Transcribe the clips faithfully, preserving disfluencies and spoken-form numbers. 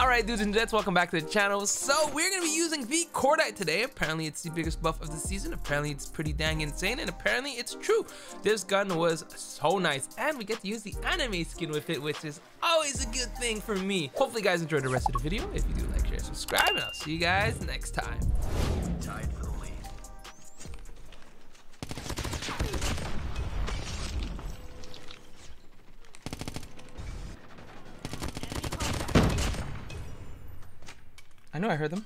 Alright dudes and jets, welcome back to the channel. So we're going to be using the Cordite today. Apparently it's the biggest buff of the season. Apparently it's pretty dang insane, and apparently it's true. This gun was so nice, and we get to use the anime skin with it, which is always a good thing for me. Hopefully you guys enjoyed the rest of the video. If you do, like, share, subscribe, and I'll see you guys next time. Tied for the lead. I know I heard them.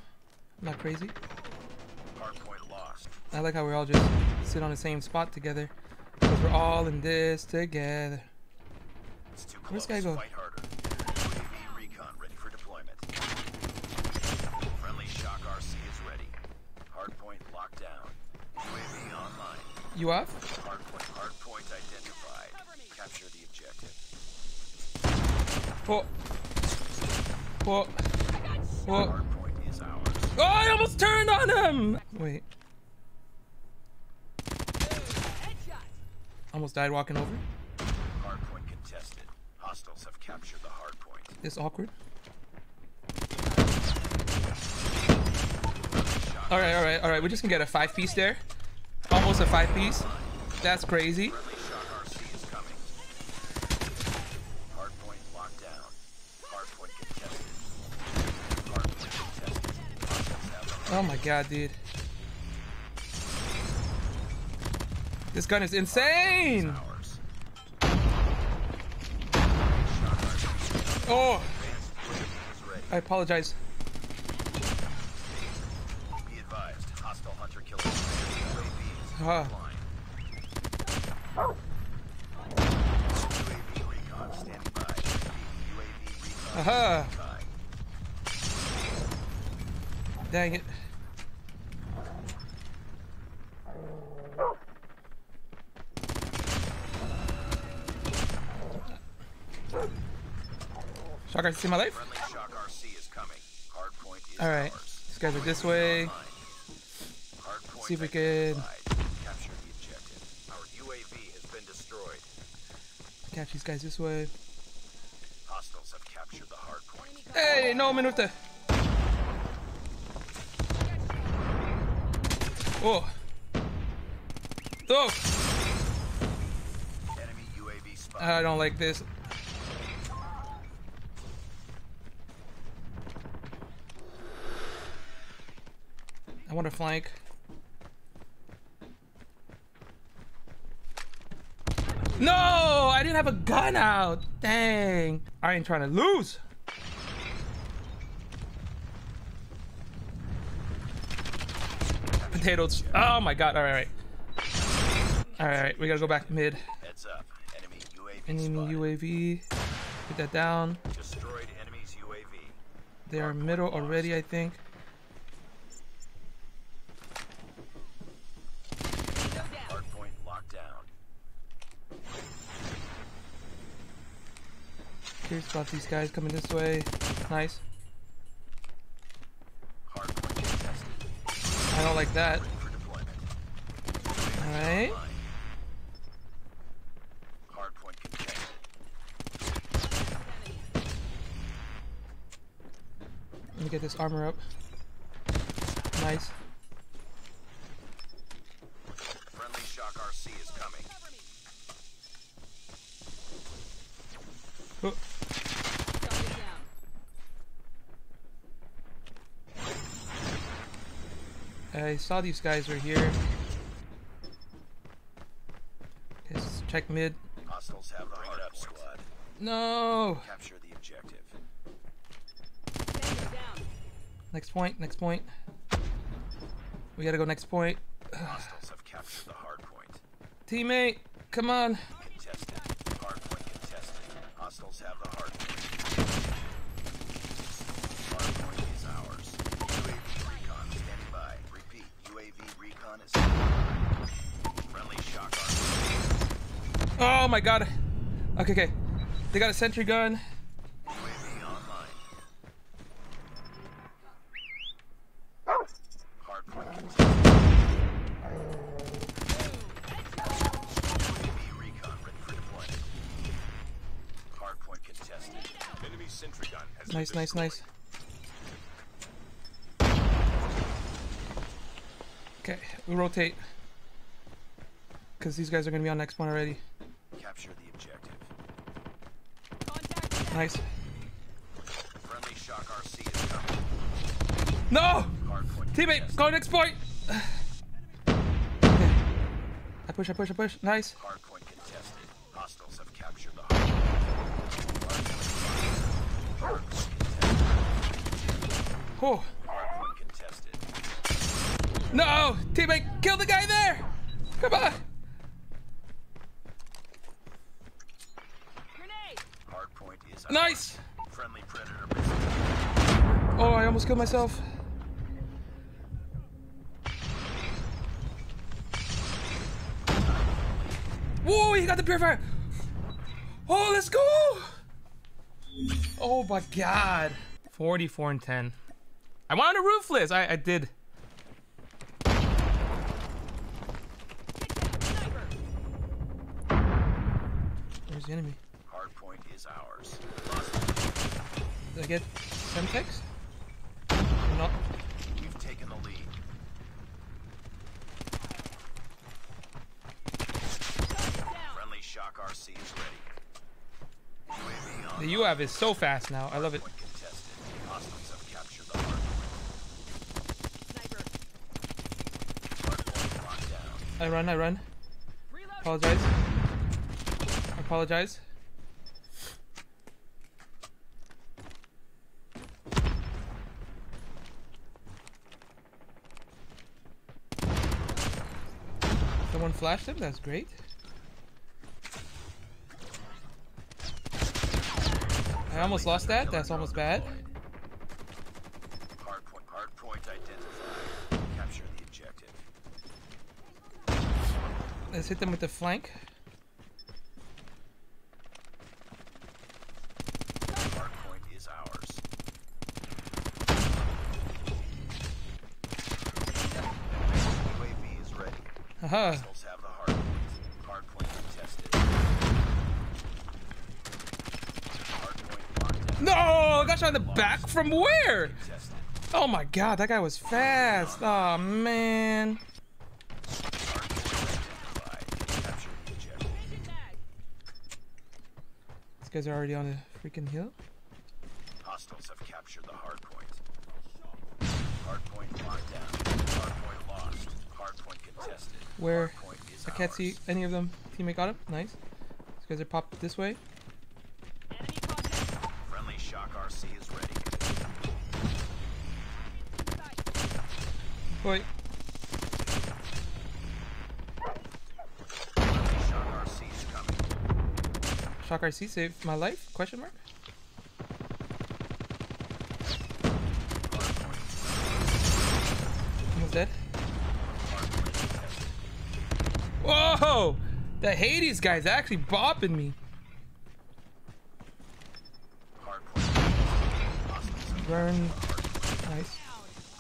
I'm not crazy. Hardpoint lost. I like how we all just sit on the same spot together, because we're all in this together. It's too close. Where's this guy go? Fight harder. U A V recon ready for deployment. Friendly shock R C is ready. Hardpoint locked down. U A V online. You off? Hardpoint, hardpoint identified. Capture the objective. Whoa. Whoa. Whoa. Oh, I almost turned on him! Wait. Almost died walking over. Hardpoint contested. Hostiles have captured the hardpoint. This awkward. Alright, alright, alright. We're just gonna get a five piece there. Almost a five piece. That's crazy. Oh my god, dude. This gun is insane! Oh! I apologize. Huh. Aha! Dang it. Shock R C, see my life? Shock R C is coming. Hardpoint is all right, ours. These guys are this way. See if we can capture the objective. Our U A V has been destroyed. Catch these guys this way. Hostiles have captured the hardpoint. Hey, no minute. Oh. Oh. Enemy U A V spotted. I don't like this. I want to flank. No! I didn't have a gun out! Dang! I ain't trying to lose! Potatoes. Oh my god. Alright, alright. Alright, we gotta go back mid. Heads up. Enemy U A V. Enemy U A V. Put that down. Destroyed enemy's U A V. They are middle already, I think. Spot these guys coming this way. Nice. I don't like that. Alright. Let me get this armor up. Nice. Friendly shock R C is coming. Oh. I saw these guys were here. Let's check mid. Hostiles have the hard up squad. No. Capture the objective. Next point. Next point. We gotta go next point. Hostiles have captured the hard point. Teammate, come on. Contested. Hard point contested. Hostiles have the hard point. Hard point is ours. Oh my god. Okay, okay. They got a sentry gun. Nice, nice, nice. Okay, we rotate. Because these guys are going to be on next point already. Capture the objective. Contact. Nice. Friendly shock R C is coming. No! Teammate, go next point! Okay. I push, I push, I push. Nice. Hardpoint contested. Hostiles have captured the hardpoint. Oh. Hardpoint contested. No! Teammate, kill the guy there! Come on! Hardpoint is nice! Friendly predator. Oh, I almost killed myself. Whoa, he got the purifier! Oh, let's go! Oh my god. forty-four and ten. I wanted a roofless! I, I did. Where's the enemy? Hard point is ours. Did I get some kicks? No. You've taken the lead. Shock R C is ready. The U A V is so fast now. I love it. I run, I run. Apologize. I apologize. Someone flashed him? That's great. I almost lost that. That's almost bad. Hard point, hard point identified. Capture the objective. Let's hit them with the flank. Hard point is ours. U A V is ready. Haha. No, I got shot in the back from where? Oh my god, that guy was fast. Oh man. These guys are already on a freaking hill. Hostiles have captured the hard point. Hard point locked down. Hard point lost. Hard point contested. Where? I can't see any of them. Teammate got him. Nice. These guys are popped this way. R C is ready. Wait. Shock R C is coming. Shock R C saved my life? Question mark? Almost dead. Whoa! The Hades guy's actually bopping me. Burn. Nice.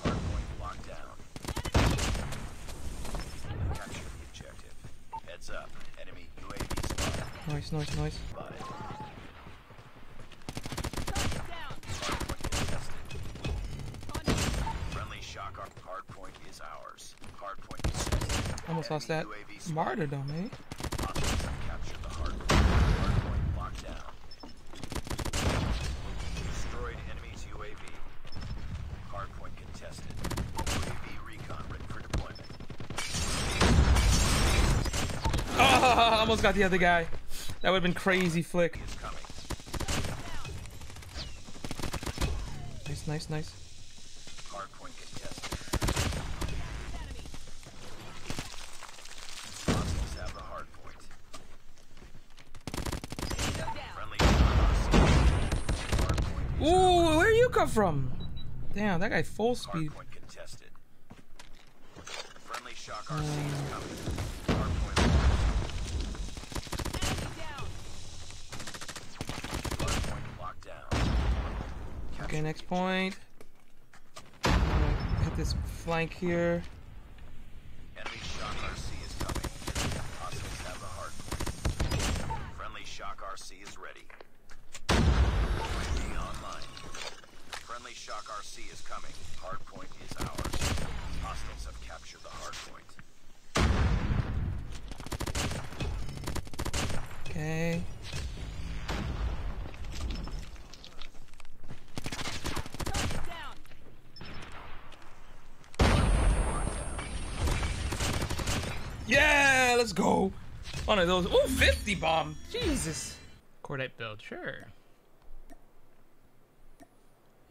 Hard point locked down. Capture the objective. Heads up. Enemy U A V spotted. Nice, nice, nice. Spotted. Hard point contested. Friendly shock. Our hard point is ours. Hard point contested. Almost lost that. Martyrdom, eh? I almost got the other guy. That would have been crazy flick. Nice, nice, nice. Hardpoint contested. Hostiles have the hardpoint. Ooh, where you come from? Damn, that guy full speed. Hardpoint contested. Friendly shock R C is coming. Okay, next point. I'm gonna hit this flank here. Enemy shock R C is coming. Hostiles have the hard point. Friendly shock R C is ready. U A V online. Friendly Shock R C is coming. Hardpoint is ours. Hostiles have captured the hardpoint. Okay. Yeah, let's go. One of those. Ooh, fifty bomb. Jesus. Cordite build, sure.